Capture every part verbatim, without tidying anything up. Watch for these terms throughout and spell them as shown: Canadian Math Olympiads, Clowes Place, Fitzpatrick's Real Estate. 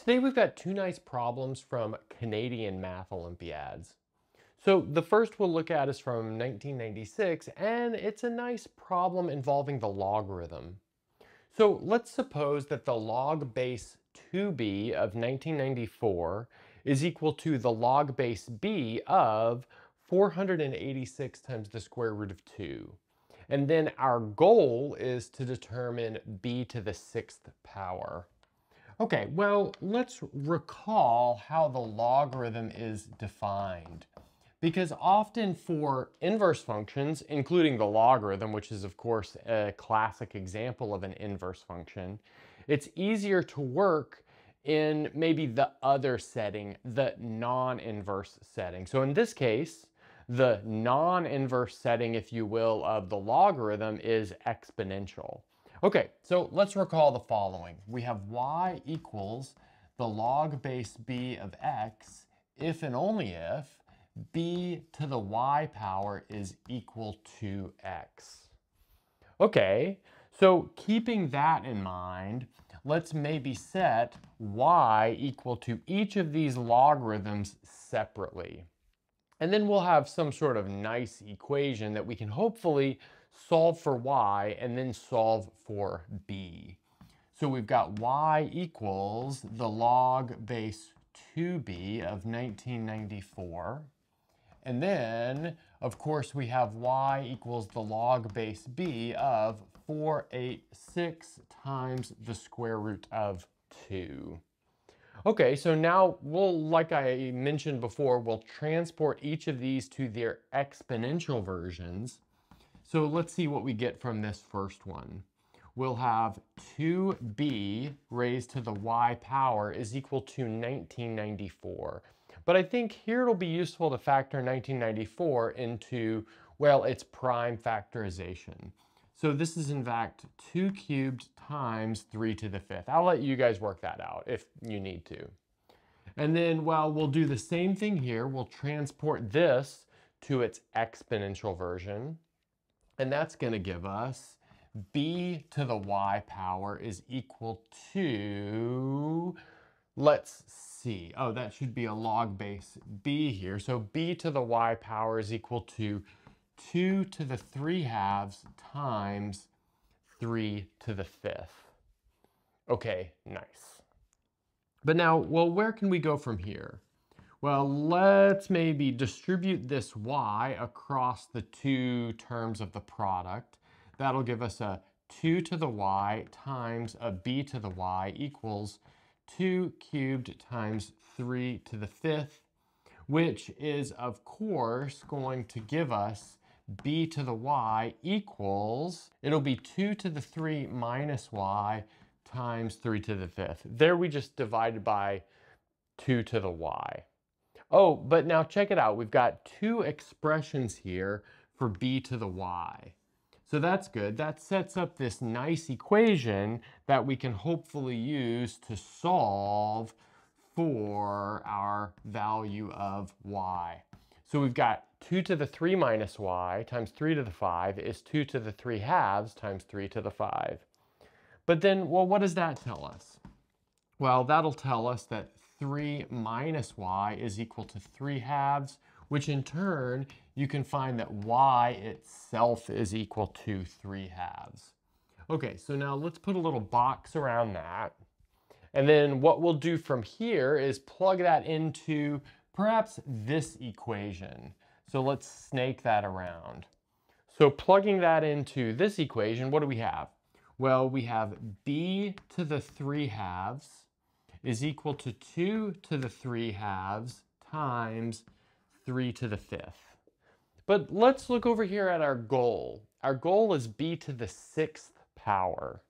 Today we've got two nice problems from Canadian Math Olympiads. So the first we'll look at is from nineteen ninety-six, and it's a nice problem involving the logarithm. So let's suppose that the log base two b of nineteen ninety-four is equal to the log base b of four hundred eighty-six times the square root of two. And then our goal is to determine b to the sixth power. Okay, well, let's recall how the logarithm is defined, because often for inverse functions, including the logarithm, which is of course a classic example of an inverse function, it's easier to work in maybe the other setting, the non-inverse setting. So in this case, the non-inverse setting, if you will, of the logarithm is exponential. Okay, so let's recall the following. We have y equals the log base b of x if and only if b to the y power is equal to x. Okay, so keeping that in mind, let's maybe set y equal to each of these logarithms separately. And then we'll have some sort of nice equation that we can hopefully solve for y and then solve for b. So we've got y equals the log base two b of nineteen ninety-four. And then, of course, we have y equals the log base b of four hundred eighty-six times the square root of two. Okay, so now we'll, like I mentioned before, we'll transport each of these to their exponential versions. So let's see what we get from this first one. We'll have two b raised to the y power is equal to nineteen ninety-four. But I think here it'll be useful to factor nineteen ninety-four into, well, its prime factorization. So this is in fact two cubed times three to the fifth. I'll let you guys work that out if you need to. And then, well, we'll do the same thing here. We'll transport this to its exponential version. And that's gonna give us b to the y power is equal to, let's see. Oh, that should be a log base b here. So b to the y power is equal to two to the three halves times three to the fifth. Okay, nice. But now, well, where can we go from here? Well, let's maybe distribute this y across the two terms of the product. That'll give us a two to the y times a b to the y equals two cubed times three to the fifth, which is, of course, going to give us b to the y equals, it'll be two to the three minus y times three to the fifth. There we just divided by two to the y. Oh, but now check it out. We've got two expressions here for b to the y. So that's good. That sets up this nice equation that we can hopefully use to solve for our value of y. So we've got two to the three minus y times three to the five is two to the three halves times three to the five. But then, well, what does that tell us? Well, that'll tell us that three minus y is equal to three halves, which in turn, you can find that y itself is equal to three halves. Okay, so now let's put a little box around that. And then what we'll do from here is plug that into perhaps this equation. So let's snake that around. So plugging that into this equation, what do we have? Well, we have b to the three halves is equal to two to the three halves times three to the fifth. But let's look over here at our goal. Our goal is b to the sixth power.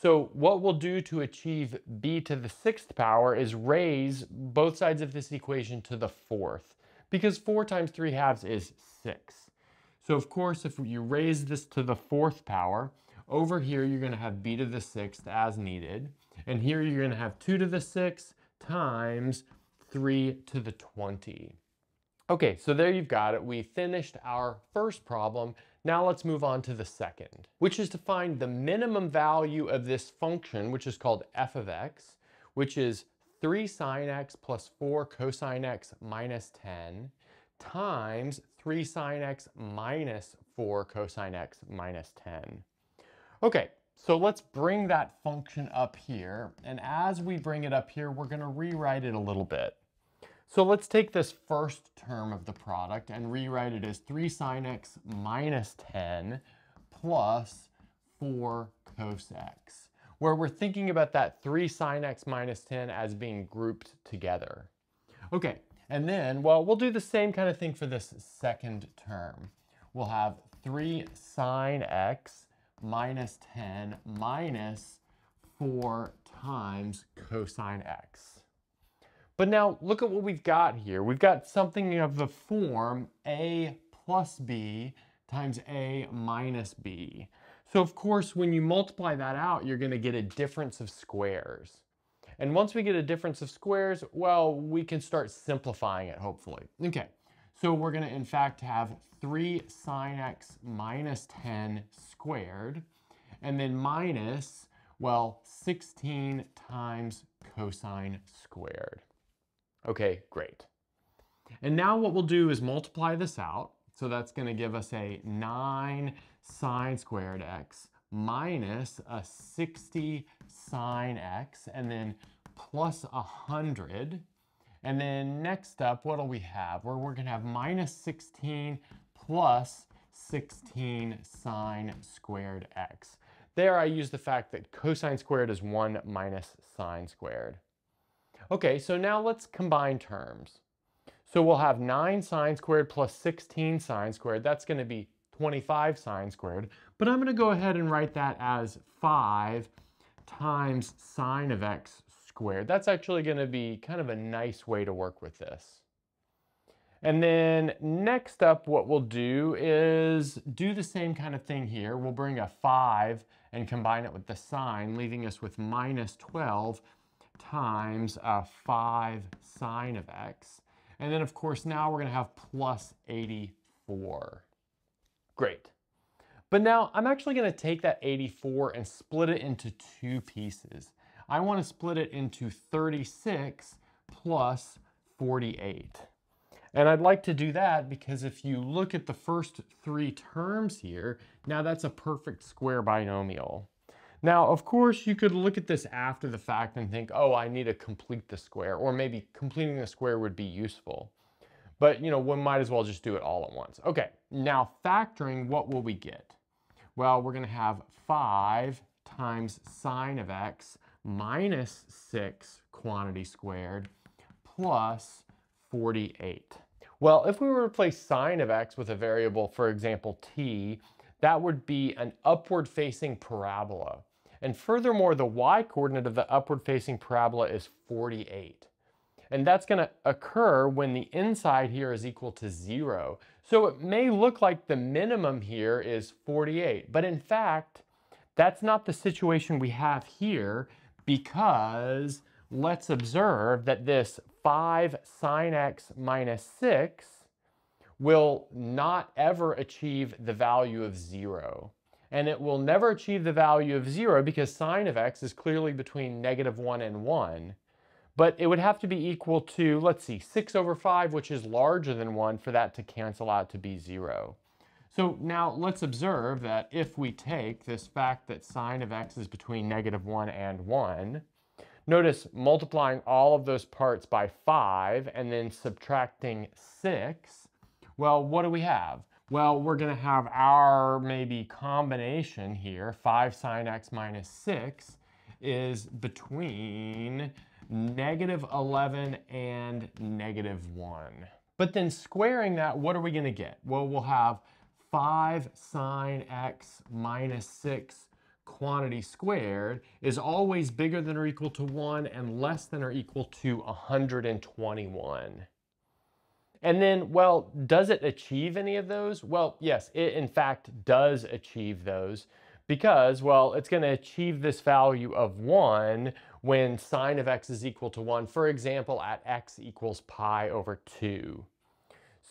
So what we'll do to achieve b to the sixth power is raise both sides of this equation to the fourth, because four times three halves is six. So of course, if you raise this to the fourth power, over here you're gonna have b to the sixth as needed, and here you're gonna have two to the sixth times three to the twenty. Okay, so there you've got it. We finished our first problem. Now let's move on to the second, which is to find the minimum value of this function, which is called f of x, which is three sine x plus four cosine x minus ten times three sine x minus four cosine x minus ten. Okay, so let's bring that function up here. And as we bring it up here, we're going to rewrite it a little bit. So let's take this first term of the product and rewrite it as three sine x minus ten plus four cos x, where we're thinking about that three sine x minus ten as being grouped together. Okay, and then, well, we'll do the same kind of thing for this second term. We'll have three sine x minus ten minus four times cosine x. But now look at what we've got here. We've got something of the form a plus b times a minus b. So of course, when you multiply that out, you're going to get a difference of squares. And once we get a difference of squares, well, we can start simplifying it, hopefully. Okay, so we're going to, in fact, have three sine x minus ten squared, and then minus, well, sixteen times cosine squared. Okay, great. And now what we'll do is multiply this out. So that's going to give us a nine sine squared x minus a sixty sine x, and then plus one hundred. And then next up, what do we have? Well, we're going to have minus sixteen plus sixteen sine squared x. There I use the fact that cosine squared is one minus sine squared. Okay, so now let's combine terms. So we'll have nine sine squared plus sixteen sine squared. That's going to be twenty-five sine squared. But I'm going to go ahead and write that as five times sine of x squared. That's actually going to be kind of a nice way to work with this. And then next up, what we'll do is do the same kind of thing here. We'll bring a five and combine it with the sine, leaving us with minus twelve times uh, five sine of x. And then of course, now we're gonna have plus eighty-four. Great. But now I'm actually gonna take that eighty-four and split it into two pieces. I wanna split it into thirty-six plus forty-eight. And I'd like to do that because if you look at the first three terms here, now that's a perfect square binomial. Now, of course, you could look at this after the fact and think, oh, I need to complete the square, or maybe completing the square would be useful. But, you know, one might as well just do it all at once. Okay, now factoring, what will we get? Well, we're going to have five times sine of x minus six quantity squared plus forty-eight. Well, if we were to replace sine of x with a variable, for example, t, that would be an upward-facing parabola. And furthermore, the y-coordinate of the upward-facing parabola is forty-eight. And that's going to occur when the inside here is equal to zero. So it may look like the minimum here is forty-eight, but in fact, that's not the situation we have here, because let's observe that this five sine x minus six will not ever achieve the value of zero. And it will never achieve the value of zero because sine of x is clearly between negative one and one. But it would have to be equal to, let's see, six over five, which is larger than one, for that to cancel out to be zero. So now let's observe that if we take this fact that sine of x is between negative one and one, notice multiplying all of those parts by five and then subtracting six, well, what do we have? Well, we're going to have our maybe combination here, five sine x minus six is between negative eleven and negative one. But then squaring that, what are we going to get? Well, we'll have five sine x minus six quantity squared is always bigger than or equal to one and less than or equal to one hundred twenty-one. And then, well, does it achieve any of those? Well, yes, it in fact does achieve those because, well, it's going to achieve this value of one when sine of x is equal to one, for example, at x equals pi over two.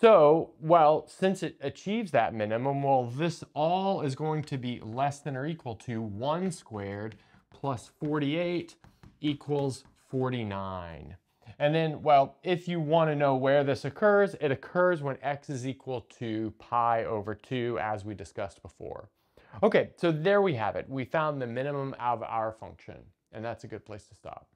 So, well, since it achieves that minimum, well, this all is going to be less than or equal to one squared plus forty-eight equals forty-nine. And then, well, if you want to know where this occurs, it occurs when x is equal to pi over two, as we discussed before. Okay, so there we have it. We found the minimum of our function, and that's a good place to stop.